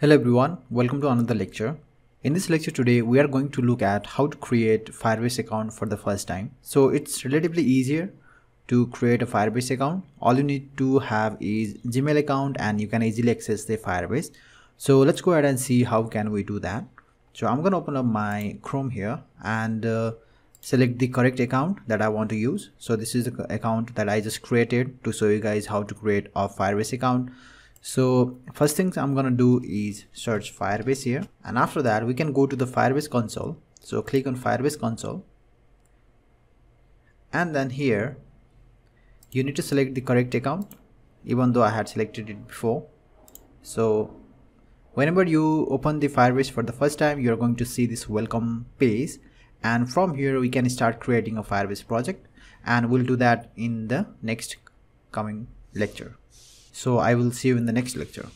Hello everyone, welcome to another lecture. In this lecture today, we are going to look at how to create Firebase account for the first time. So it's relatively easier to create a Firebase account. All you need to have is Gmail account and you can easily access the Firebase. So let's go ahead and see how can we do that. So I'm going to open up my Chrome here and select the correct account that I want to use. So this is the account that I just created to show you guys how to create a Firebase account. So first things I'm gonna do is search Firebase here, and after that we can go to the Firebase console. So click on Firebase console, and then here you need to select the correct account, even though I had selected it before. So whenever you open the Firebase for the first time, you're going to see this welcome page, and from here we can start creating a Firebase project, and we'll do that in the next coming lecture. So I will see you in the next lecture.